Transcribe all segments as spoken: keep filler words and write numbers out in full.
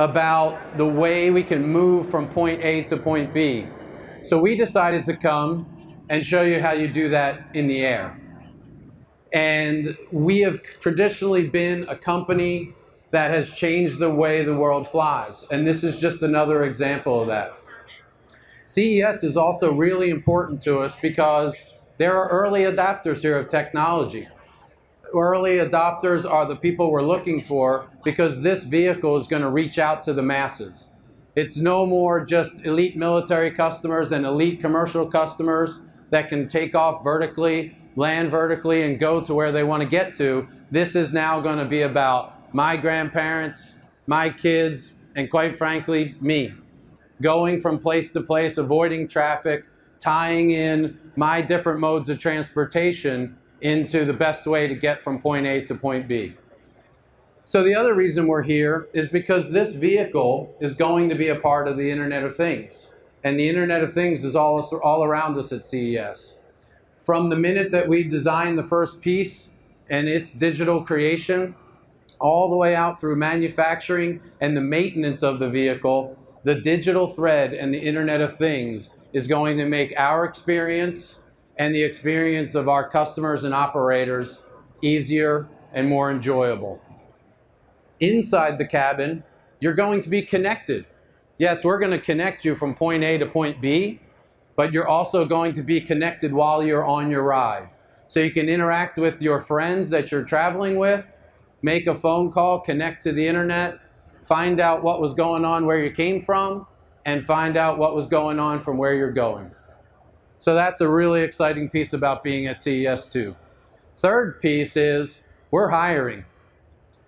about the way we can move from point A to point B. So we decided to come and show you how you do that in the air. And we have traditionally been a company that has changed the way the world flies. And this is just another example of that. C E S is also really important to us because there are early adopters here of technology. Early adopters are the people we're looking for because this vehicle is going to reach out to the masses. It's no more just elite military customers and elite commercial customers that can take off vertically, land vertically, and go to where they want to get to. This is now going to be about my grandparents, my kids, and quite frankly, me. Going from place to place, avoiding traffic, tying in my different modes of transportation into the best way to get from point A to point B. So the other reason we're here is because this vehicle is going to be a part of the Internet of Things. And the Internet of Things is all, all around us at C E S. From the minute that we designed the first piece and its digital creation, all the way out through manufacturing and the maintenance of the vehicle, the digital thread and the Internet of Things is going to make our experience and the experience of our customers and operators easier and more enjoyable. Inside the cabin, you're going to be connected. Yes, we're going to connect you from point A to point B, but you're also going to be connected while you're on your ride. So you can interact with your friends that you're traveling with, make a phone call, connect to the internet, find out what was going on where you came from, and find out what was going on from where you're going. So that's a really exciting piece about being at C E S too. Third piece is we're hiring.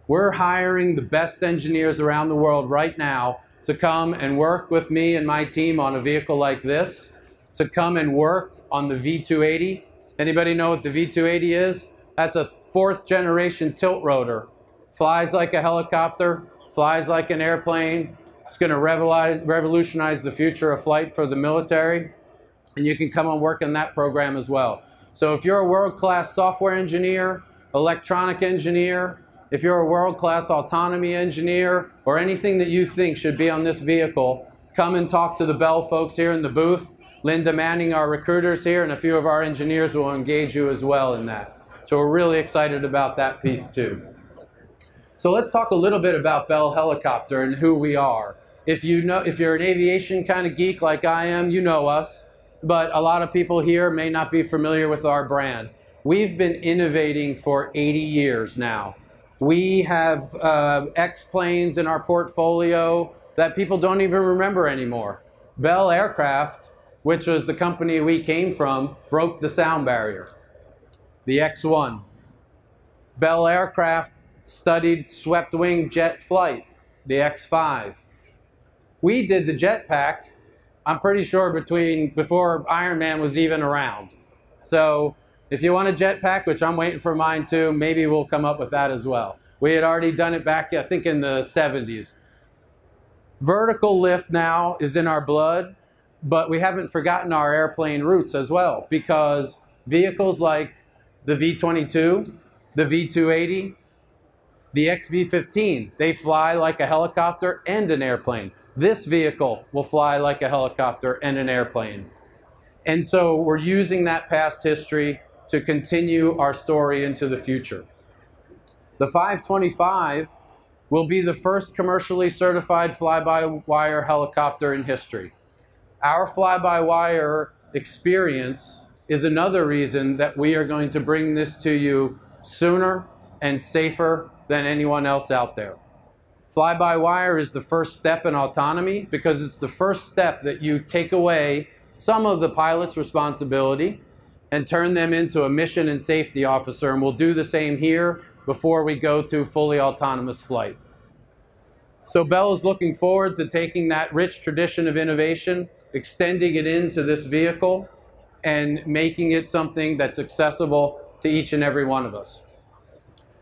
We're hiring the best engineers around the world right now to come and work with me and my team on a vehicle like this, to come and work on the V two eighty. Anybody know what the V two eighty is? That's a fourth generation tilt rotor. Flies like a helicopter, flies like an airplane. It's gonna revolutionize the future of flight for the military. And you can come and work in that program as well. So if you're a world-class software engineer, electronic engineer, if you're a world-class autonomy engineer, or anything that you think should be on this vehicle, come and talk to the Bell folks here in the booth. Linda Manning, our recruiters here, and a few of our engineers will engage you as well in that. So we're really excited about that piece too. So let's talk a little bit about Bell Helicopter and who we are. If you know, if you're an aviation kind of geek like I am, you know us. But a lot of people here may not be familiar with our brand. We've been innovating for eighty years now. We have uh, X-planes in our portfolio that people don't even remember anymore. Bell Aircraft, which was the company we came from, broke the sound barrier. The X one. Bell Aircraft studied swept wing jet flight. The X five. We did the jetpack. I'm pretty sure between before Iron Man was even around. So if you want a jetpack, which I'm waiting for mine too, maybe we'll come up with that as well. We had already done it back, I think, in the seventies. Vertical lift now is in our blood, but we haven't forgotten our airplane roots as well, because vehicles like the V twenty-two, the V two eighty, the X V fifteen, they fly like a helicopter and an airplane. This vehicle will fly like a helicopter and an airplane. And so we're using that past history to continue our story into the future. The five twenty-five will be the first commercially certified fly-by-wire helicopter in history. Our fly-by-wire experience is another reason that we are going to bring this to you sooner and safer than anyone else out there. Fly-by-wire is the first step in autonomy because it's the first step that you take away some of the pilot's responsibility and turn them into a mission and safety officer, and we'll do the same here before we go to fully autonomous flight. So Bell is looking forward to taking that rich tradition of innovation, extending it into this vehicle, and making it something that's accessible to each and every one of us.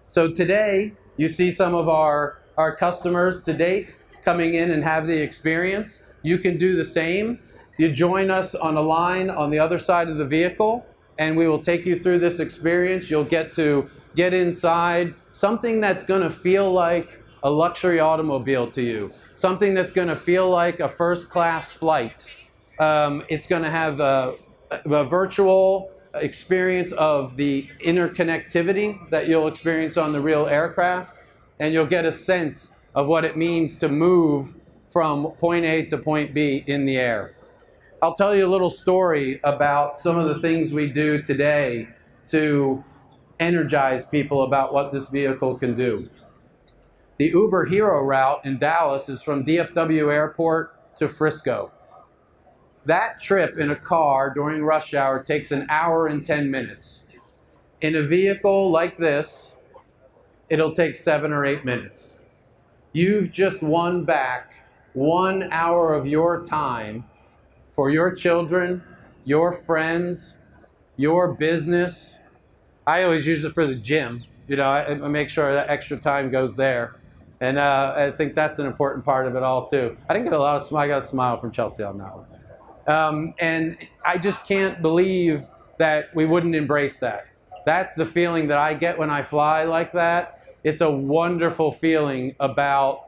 So today, you see some of our our customers to date coming in and have the experience. You can do the same. You join us on a line on the other side of the vehicle, and we will take you through this experience. You'll get to get inside something that's going to feel like a luxury automobile to you, something that's going to feel like a first-class flight. Um, it's going to have a, a virtual experience of the interconnectivity that you'll experience on the real aircraft, and you'll get a sense of what it means to move from point A to point B in the air. I'll tell you a little story about some of the things we do today to energize people about what this vehicle can do. The Uber Hero route in Dallas is from D F W Airport to Frisco. That trip in a car during rush hour takes an hour and ten minutes. In a vehicle like this, it'll take seven or eight minutes. You've just won back one hour of your time for your children, your friends, your business. I always use it for the gym. You know, I, I make sure that extra time goes there. And uh, I think that's an important part of it all, too. I didn't get a lot of smile. I got a smile from Chelsea on that one. Um, and I just can't believe that we wouldn't embrace that. That's the feeling that I get when I fly like that. It's a wonderful feeling about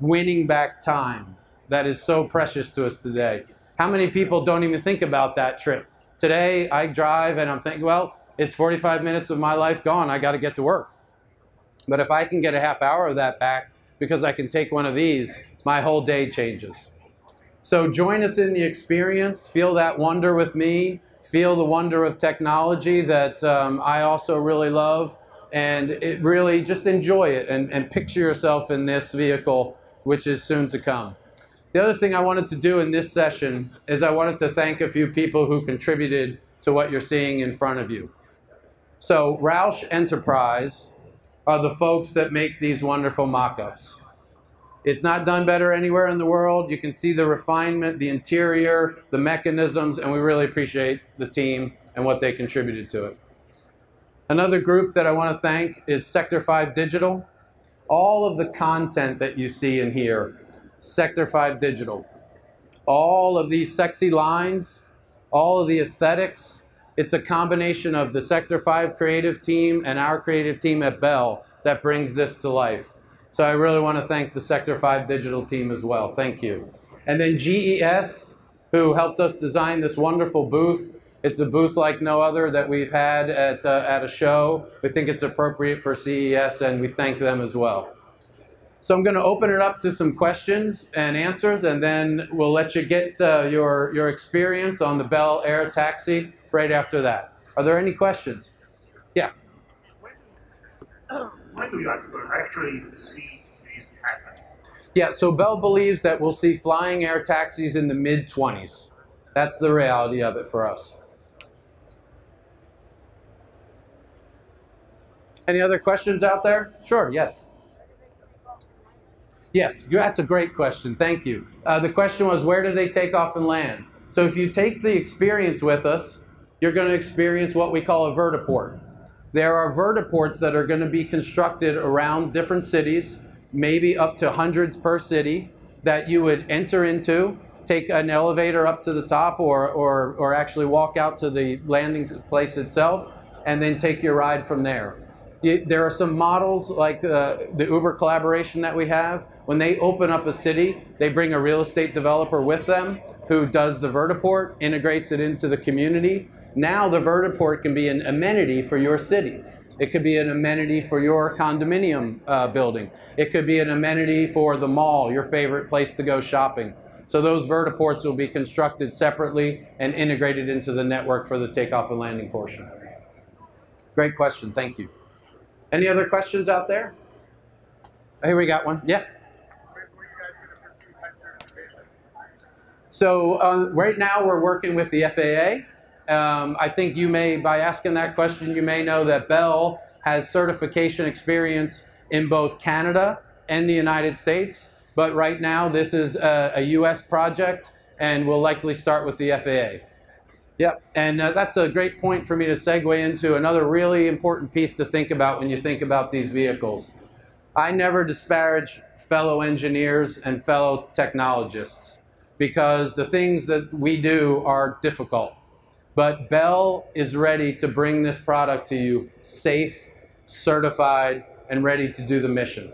winning back time that is so precious to us today. How many people don't even think about that trip? Today, I drive and I'm thinking, well, it's forty-five minutes of my life gone. I got to get to work. But if I can get a half hour of that back because I can take one of these, my whole day changes. So join us in the experience. Feel that wonder with me. Feel the wonder of technology that um, I also really love. And it really just enjoy it and, and picture yourself in this vehicle, which is soon to come. The other thing I wanted to do in this session is I wanted to thank a few people who contributed to what you're seeing in front of you. So Roush Enterprise are the folks that make these wonderful mock-ups. It's not done better anywhere in the world. You can see the refinement, the interior, the mechanisms, and we really appreciate the team and what they contributed to it. Another group that I want to thank is Sector five Digital. All of the content that you see in here, Sector five Digital. All of these sexy lines, all of the aesthetics, it's a combination of the Sector five creative team and our creative team at Bell that brings this to life. So I really want to thank the Sector five Digital team as well. Thank you. And then G E S, who helped us design this wonderful booth. It's a booth like no other that we've had at, uh, at a show. We think it's appropriate for C E S, and we thank them as well. So I'm going to open it up to some questions and answers, and then we'll let you get uh, your, your experience on the Bell Air Taxi right after that. Are there any questions? Yeah. When do you actually see these happen? Yeah, so Bell believes that we'll see flying air taxis in the mid twenties. That's the reality of it for us. Any other questions out there? Sure, yes. Yes, that's a great question. Thank you. Uh, the question was, where do they take off and land? So if you take the experience with us, you're going to experience what we call a vertiport. There are vertiports that are going to be constructed around different cities, maybe up to hundreds per city, that you would enter into, take an elevator up to the top, or, or, or actually walk out to the landing place itself, and then take your ride from there. You, there are some models like uh, the Uber collaboration that we have. When they open up a city, they bring a real estate developer with them who does the vertiport, integrates it into the community. Now the vertiport can be an amenity for your city. It could be an amenity for your condominium uh, building. It could be an amenity for the mall, your favorite place to go shopping. So those vertiports will be constructed separately and integrated into the network for the takeoff and landing portion. Great question, thank you. Any other questions out there? Oh, here we got one, yeah. So uh, right now we're working with the F A A. Um, I think you may, by asking that question, you may know that Bell has certification experience in both Canada and the United States. But right now this is a, a U S project, and we'll likely start with the F A A. Yep, and uh, that's a great point for me to segue into another really important piece to think about when you think about these vehicles. I never disparage fellow engineers and fellow technologists, because the things that we do are difficult. But Bell is ready to bring this product to you safe, certified, and ready to do the mission.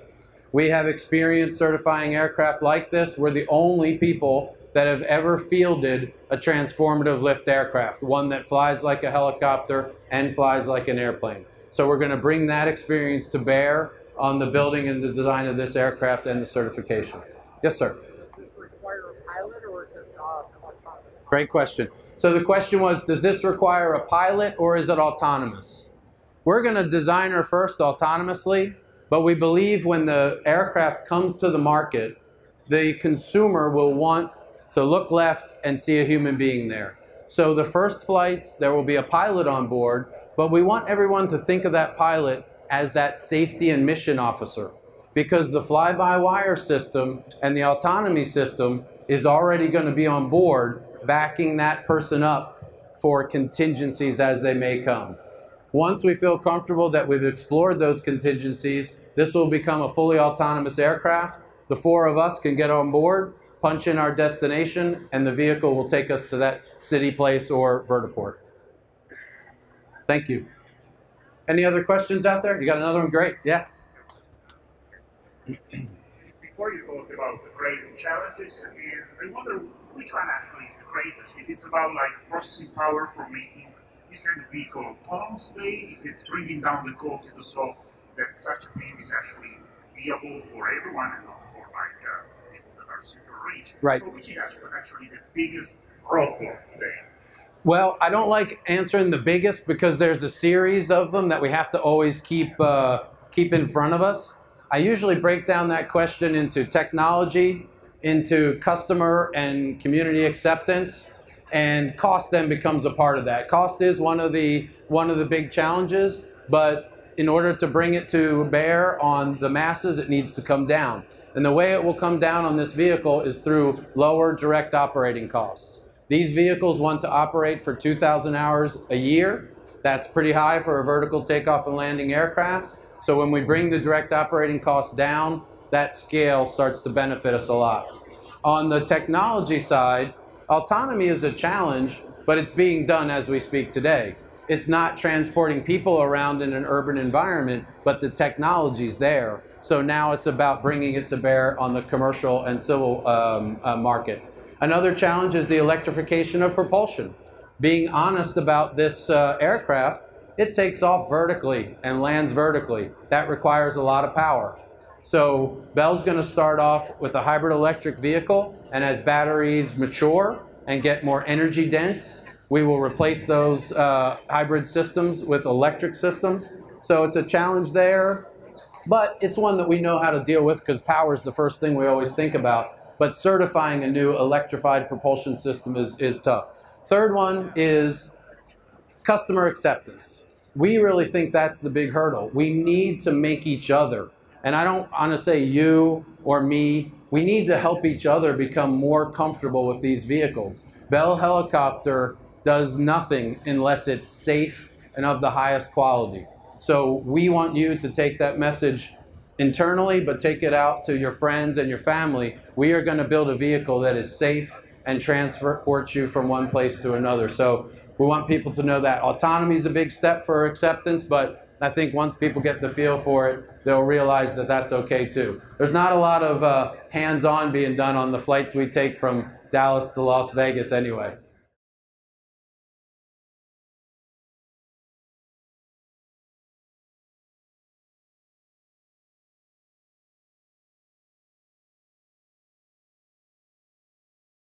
We have experience certifying aircraft like this. We're the only people that have ever fielded a transformative lift aircraft, one that flies like a helicopter and flies like an airplane. So we're going to bring that experience to bear on the building and the design of this aircraft and the certification. Yes, sir? Does this require a pilot or is it autonomous? Great question. So the question was, does this require a pilot or is it autonomous? We're going to design her first autonomously, but we believe when the aircraft comes to the market, the consumer will want to look left and see a human being there. So the first flights, there will be a pilot on board, but we want everyone to think of that pilot as that safety and mission officer, because the fly-by-wire system and the autonomy system is already going to be on board, backing that person up for contingencies as they may come. Once we feel comfortable that we've explored those contingencies, this will become a fully autonomous aircraft. The four of us can get on board, punch in our destination, and the vehicle will take us to that city, place, or vertiport. Thank you. Any other questions out there? You got another one? Great. Yeah. Before you talk about the great challenges, I wonder which one actually is the greatest. If it's about like processing power for making this kind of vehicle autonomously, if it's bringing down the cost to solve that such a thing is actually viable for everyone and not for like uh, people that are super rich. Right. So which is actually, actually the biggest roadblock today? Well, I don't like answering the biggest because there's a series of them that we have to always keep, uh, keep in front of us. I usually break down that question into technology, into customer and community acceptance, and cost then becomes a part of that. Cost is one of the, one of the big challenges, but in order to bring it to bear on the masses, it needs to come down. And the way it will come down on this vehicle is through lower direct operating costs. These vehicles want to operate for two thousand hours a year. That's pretty high for a vertical takeoff and landing aircraft. So when we bring the direct operating costs down, that scale starts to benefit us a lot. On the technology side, autonomy is a challenge, but it's being done as we speak today. It's not transporting people around in an urban environment, but the technology's there. So now it's about bringing it to bear on the commercial and civil um, uh, market. Another challenge is the electrification of propulsion. Being honest about this uh, aircraft, it takes off vertically and lands vertically. That requires a lot of power. So Bell's going to start off with a hybrid electric vehicle, and as batteries mature and get more energy dense, we will replace those uh, hybrid systems with electric systems. So it's a challenge there, but it's one that we know how to deal with because power is the first thing we always think about. But certifying a new electrified propulsion system is, is tough. Third one is customer acceptance. We really think that's the big hurdle. We need to make each other, and I don't want to say you or me, we need to help each other become more comfortable with these vehicles. Bell Helicopter does nothing unless it's safe and of the highest quality. So we want you to take that message internally, but take it out to your friends and your family. We are going to build a vehicle that is safe and transports you from one place to another. So we want people to know that autonomy is a big step for acceptance, but I think once people get the feel for it, they'll realize that that's okay too. There's not a lot of uh, hands-on being done on the flights we take from Dallas to Las Vegas anyway.